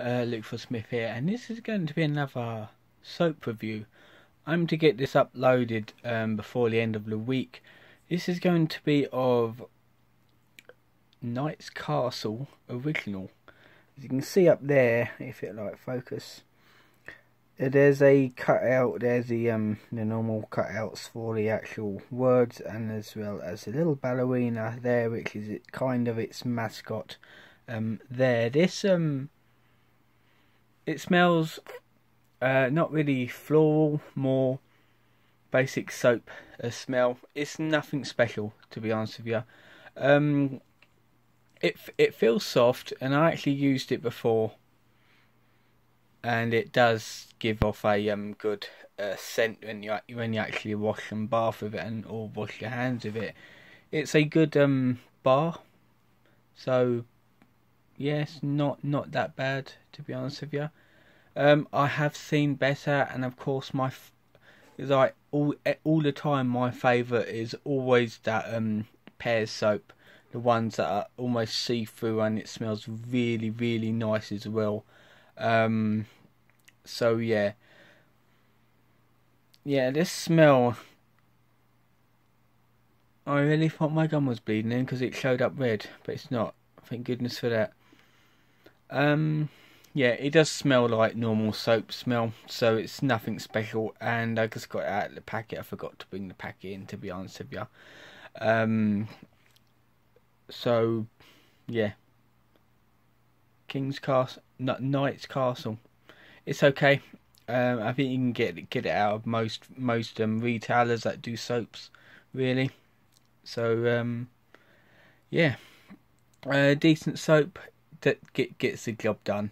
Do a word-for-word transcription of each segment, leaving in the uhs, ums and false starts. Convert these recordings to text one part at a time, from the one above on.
Uh, Luke four Smith here, and this is going to be another soap review. I'm to get this uploaded um, before the end of the week. This is going to be of Knight's Castle original. As you can see up there, if it like focus, there's a cutout. There's the um the normal cutouts for the actual words, and as well as the little ballerina there, which is it, kind of its mascot. Um, there, this um. It smells uh, not really floral, more basic soap uh, smell. It's nothing special, to be honest with you. Um, it it feels soft, and I actually used it before, and it does give off a um good uh, scent when you when you actually wash and bath with it, and or wash your hands with it. It's a good um bar, so. Yes, not not that bad, to be honest with you. Um, I have seen better, and of course, my f like all all the time, my favourite is always that um pear soap, the ones that are almost see through, and it smells really really nice as well. Um, so yeah, yeah, this smell. I really thought my gum was bleeding in because it showed up red, but it's not. Thank goodness for that. Um, yeah, it does smell like normal soap smell, so it's nothing special, and I just got it out of the packet. I forgot to bring the packet in, to be honest with you. Um, so, yeah. King's Castle, Knight's Castle. It's okay. Um, I think you can get, get it out of most, most um, retailers that do soaps, really. So, um, yeah. A uh, decent soap that get, gets the job done,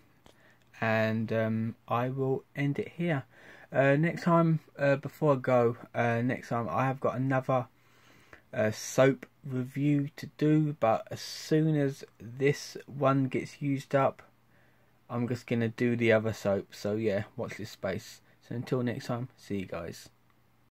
and um, I will end it here. Uh, next time, uh, before I go, uh, next time I have got another uh, soap review to do, but as soon as this one gets used up, I'm just going to do the other soap, so yeah, watch this space. So until next time, see you guys.